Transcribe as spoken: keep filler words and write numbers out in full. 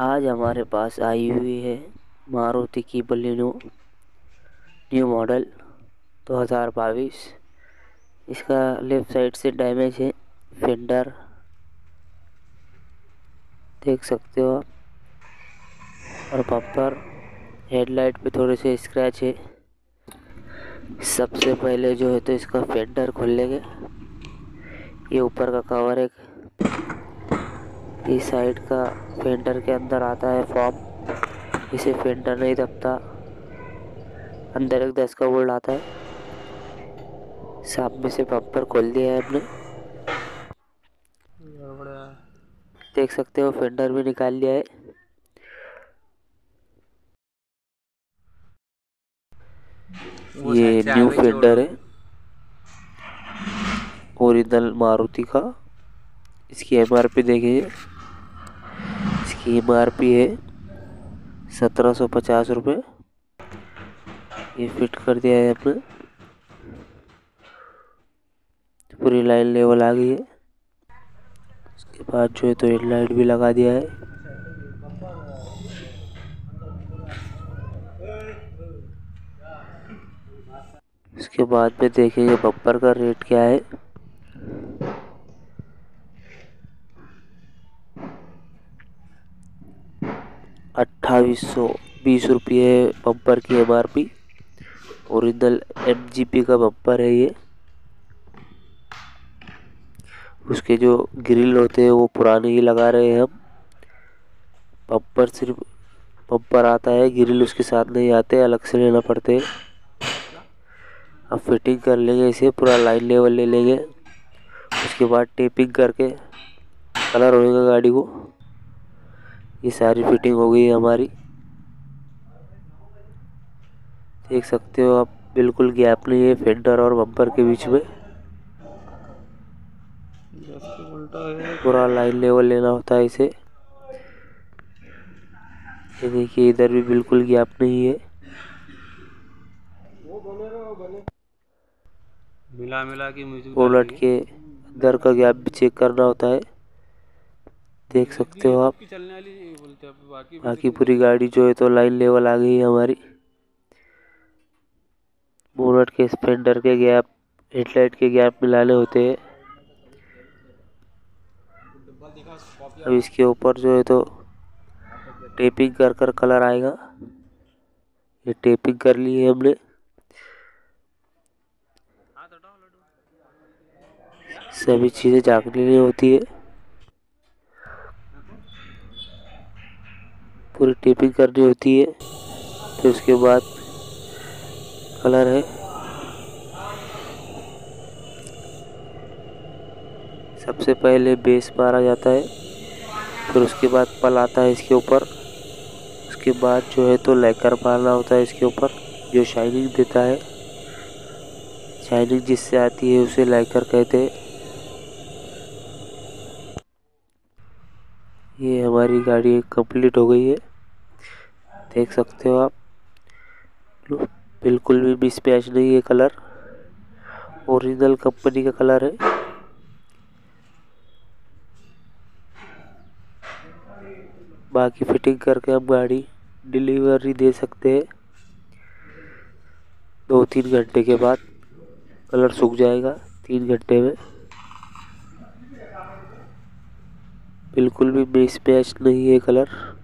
आज हमारे पास आई हुई है मारुति की बलेनो न्यू मॉडल दो हज़ार बाईस। इसका लेफ़्ट साइड से डैमेज है, फेंडर देख सकते हो आप, और बम्पर हेडलाइट पे थोड़े से स्क्रैच है। सबसे पहले जो है तो इसका फेंडर खोल लेंगे। ये ऊपर का कवर एक इस साइड का फेंडर के अंदर आता है फॉर्म, इसे फेंडर नहीं दबता। अंदर एक दस का बोल्ट आता है। सामने से बम्पर खोल दिया है हमने, देख सकते हो फेंडर भी निकाल लिया है। ये न्यू फेंडर है ओरिजिनल मारुति का। इसकी एमआरपी देखिए, इसकी एमआरपी है सत्रह सौ पचास रुपये। ये फिट कर दिया है हमने, पूरी लाइन लेवल आ गई है। उसके बाद जो है तो हेडलाइट भी लगा दिया है। उसके बाद में देखेंगे बम्पर का रेट क्या है। अट्ठाईस सौ बीस रुपये बम्पर की एमआरपी। ओरिजिनल एमजीपी का बम्पर है ये। उसके जो ग्रिल होते हैं वो पुराने ही लगा रहे हैं हम। बम्पर सिर्फ बम्पर आता है, ग्रिल उसके साथ नहीं आते, अलग से लेना पड़ते हैं। अब फिटिंग कर लेंगे इसे, पूरा लाइन लेवल ले लेंगे। उसके बाद टेपिंग करके कलर होएगा गाड़ी को। ये सारी फिटिंग हो गई है हमारी, देख सकते हो आप। बिल्कुल गैप नहीं है फेंडर और बम्पर के बीच में, पूरा लाइन लेवल लेना होता है इसे। ये देखिए इधर भी बिल्कुल गैप नहीं है, मिला मिला के बोनट के अंदर का गैप भी चेक करना होता है, देख सकते हो आप। बाकी पूरी गाड़ी जो है तो लाइन लेवल आ गई है हमारी। बोनट के स्पेंडर के गैप, हेडलाइट के गैप मिलाने होते हैं। अब इसके ऊपर जो है तो टेपिंग कर कर कलर आएगा। ये टेपिंग कर ली है हमने। सभी चीज़ें झाँकनी होती है, पूरी टेपिंग करनी होती है। फिर तो उसके बाद कलर है, सबसे पहले बेस मारा जाता है, फिर उसके बाद पल आता है इसके ऊपर। उसके बाद जो है तो लैकर मारना होता है इसके ऊपर, जो शाइनिंग देता है। शाइनिंग जिससे आती है उसे लैकर कहते हैं। ये हमारी गाड़ी कंप्लीट हो गई है, देख सकते हो आप। बिल्कुल भी मिसमैच नहीं है कलर, ओरिजिनल कंपनी का कलर है। बाकी फिटिंग करके हम गाड़ी डिलीवरी दे सकते हैं। दो तीन घंटे के बाद कलर सूख जाएगा, तीन घंटे में। बिल्कुल भी मिसमैच नहीं है कलर।